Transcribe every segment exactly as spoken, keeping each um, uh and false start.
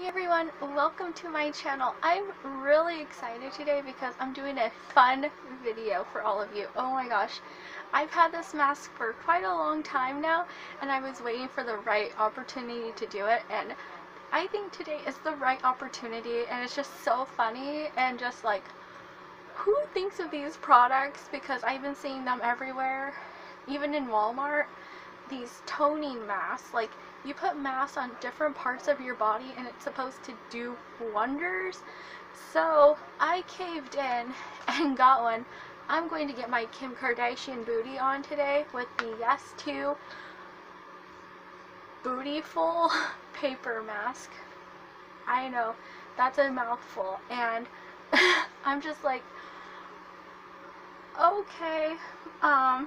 Hey everyone, welcome to my channel. I'm really excited today because I'm doing a fun video for all of you. Oh my gosh, I've had this mask for quite a long time now and I was waiting for the right opportunity to do it, and I think today is the right opportunity. And it's just so funny and just like, who thinks of these products? Because I've been seeing them everywhere, even in Walmart, these toning masks. Like, you put masks on different parts of your body and it's supposed to do wonders. So I caved in and got one. I'm going to get my Kim Kardashian booty on today with the Yes to Bootyful paper mask. I know, that's a mouthful, and I'm just like, okay, um,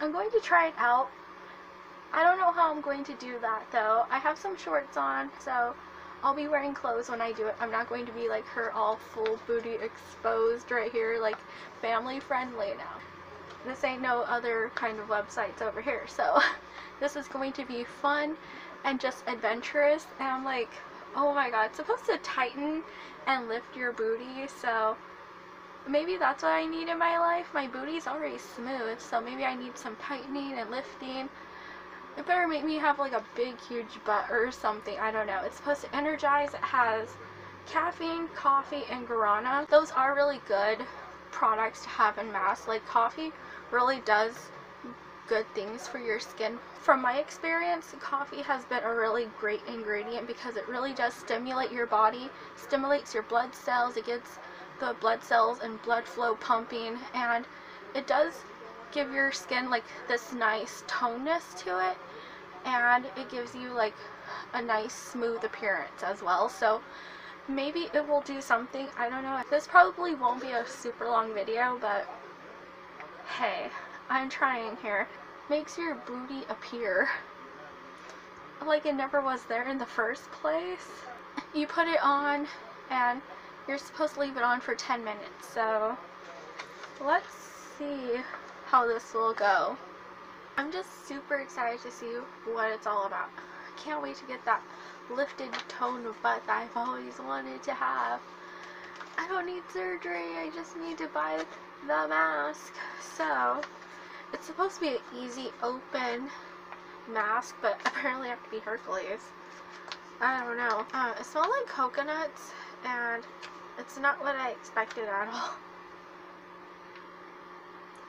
I'm going to try it out. I don't know how I'm going to do that though. I have some shorts on, so I'll be wearing clothes when I do it. I'm not going to be like her all full booty exposed right here, like family friendly now. This ain't no other kind of websites over here, so this is going to be fun and just adventurous. And I'm like, oh my god, it's supposed to tighten and lift your booty, so maybe that's what I need in my life. My booty's already smooth, so maybe I need some tightening and lifting. It better make me have like a big huge butt or something. I don't know. It's supposed to energize. It has caffeine, coffee, and guarana. Those are really good products to have in masks. Like, coffee really does good things for your skin. From my experience, coffee has been a really great ingredient because it really does stimulate your body, stimulates your blood cells. It gets the blood cells and blood flow pumping, and it does give your skin like this nice toneness to it, and it gives you like a nice smooth appearance as well. So maybe it will do something, I don't know. This probably won't be a super long video, but hey, I'm trying here. Makes your booty appear like it never was there in the first place. You put it on and you're supposed to leave it on for ten minutes, so let's see how this will go. I'm just super excited to see what it's all about. I can't wait to get that lifted tone of butt that I've always wanted to have. I don't need surgery, I just need to buy the mask. So it's supposed to be an easy open mask, but apparently I have to be Hercules. I don't know. Um, it smells like coconuts, and it's not what I expected at all.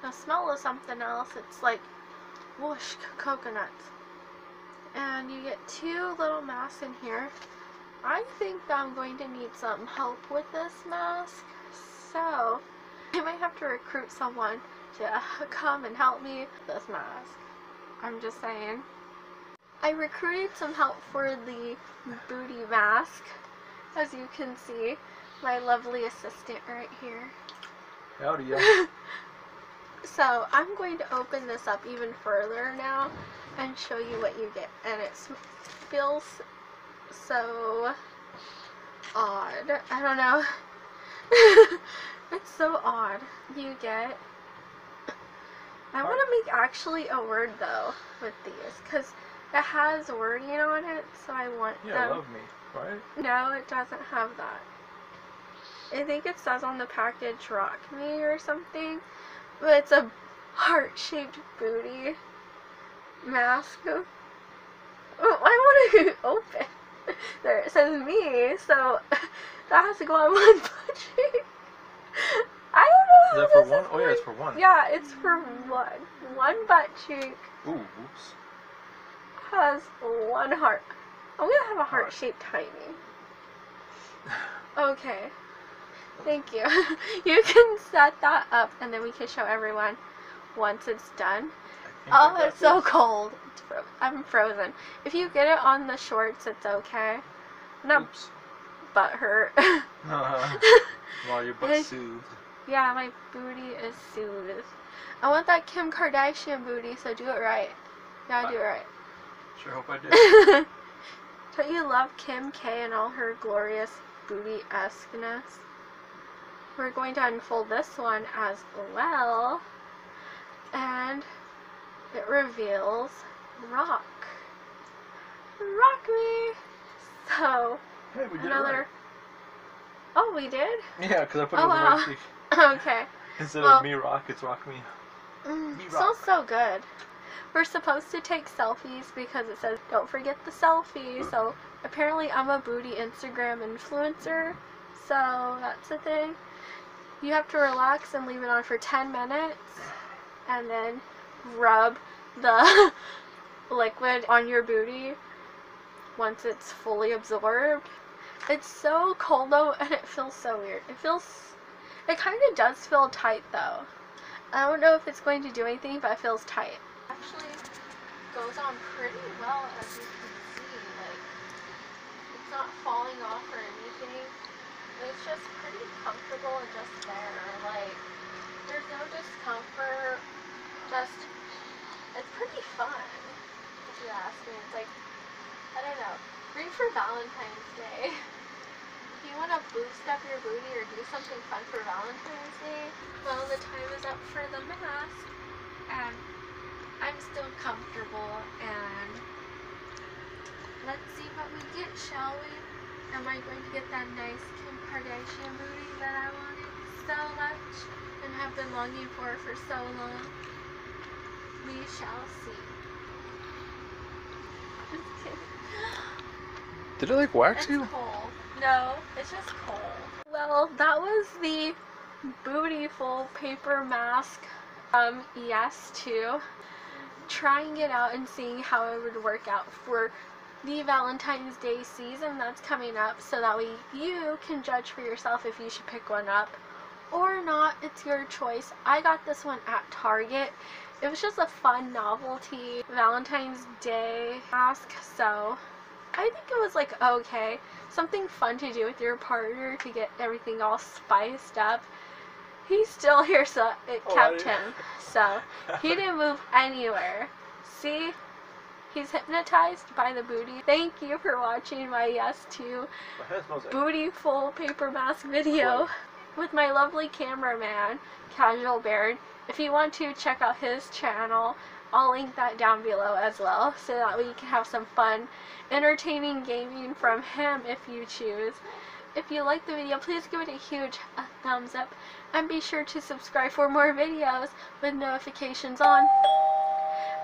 The smell of something else. It's like whoosh coconuts, and you get two little masks in here. I think that I'm going to need some help with this mask, so I might have to recruit someone to come and help me with this mask. I'm just saying, I recruited some help for the booty mask, as you can see, my lovely assistant right here. Howdy, y'all. So I'm going to open this up even further now and show you what you get. And it feels so odd. I don't know. It's so odd. You get... I want to make actually a word though with these, because it has wording on it, so I want yeah, them. Yeah, love me, right? No, it doesn't have that. I think it says on the package, rock me or something. But it's a heart-shaped booty mask. Oh, I want to open. There, it says me, so that has to go on one butt cheek. I don't know. Is that for one? Oh yeah, it's for one. Yeah, it's for one. One butt cheek. Ooh, oops. Has one heart. I'm gonna have a heart-shaped tiny. Okay. Thank you. You can set that up and then we can show everyone once it's done. Oh, it's so cold. It's fro I'm frozen. If you get it on the shorts, it's okay. No, butt hurt. uh, while your butt's soothed. Yeah, my booty is soothed. I want that Kim Kardashian booty, so do it right. Gotta do it right. Sure hope I do. Don't you love Kim K and all her glorious booty-esque-ness? We're going to unfold this one as well, and it reveals rock rock me. So Hey, we did another... it right. Oh, we did? Yeah, because I put it oh, in the wow. right cheek. Okay. Instead well, of me rock, it's rock me. Mm, me rock. Smells so good. We're supposed to take selfies because it says, don't forget the selfie. So, apparently I'm a booty Instagram influencer. So, that's the thing. You have to relax and leave it on for ten minutes. And then rub the liquid on your booty once it's fully absorbed. It's so cold though, and it feels so weird. It feels... It kind of does feel tight though. I don't know if it's going to do anything, but it feels tight. Actually goes on pretty well, as you can see. Like, it's not falling off or anything. It's just pretty comfortable and just there. Like, there's no discomfort. Just, it's pretty fun, if you ask me. It's like, I don't know, great for Valentine's Day. If you want to boost up your booty or do something fun for Valentine's Day, well, the time is up for the mask, and I'm still comfortable, and let's see what we get, shall we? Am I going to get that nice Kim Kardashian booty that I wanted so much and have been longing for for so long? We shall see. Just kidding. Did it like wax you? It's cold. No, it's just cold. Well, that was the Bootyful paper mask from Yes to. Trying it out and seeing how it would work out for the Valentine's Day season that's coming up, so that way you can judge for yourself if you should pick one up or not. It's your choice. I got this one at Target. It was just a fun novelty Valentine's Day mask, so I think it was like okay, something fun to do with your partner to get everything all spiced up. He's still here, so it oh, kept him. So he didn't move anywhere. See? He's hypnotized by the booty. Thank you for watching my Yes to Bootyful paper mask video with my lovely cameraman, CasualBarehn. If you want to check out his channel, I'll link that down below as well, so that we can have some fun, entertaining gaming from him if you choose. If you like the video, please give it a huge thumbs up, and be sure to subscribe for more videos with notifications on.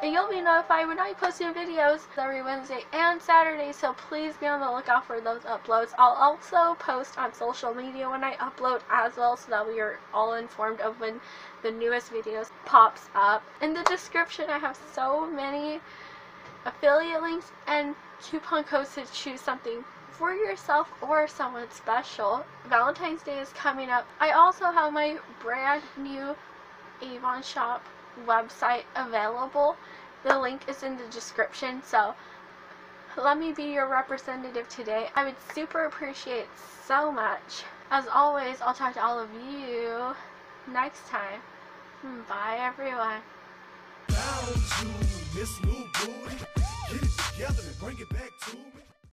And you'll be notified when I post new videos every Wednesday and Saturday, so please be on the lookout for those uploads. I'll also post on social media when I upload as well, so that we are all informed of when the newest videos pops up. In the description, I have so many affiliate links and coupon codes to choose something for yourself or someone special. Valentine's Day is coming up. I also have my brand new Avon shop website available. The link is in the description, so let me be your representative today. I would super appreciate it so much. As always, I'll talk to all of you next time. Bye, everyone. Down to this new booty. Get it together and bring it back to me.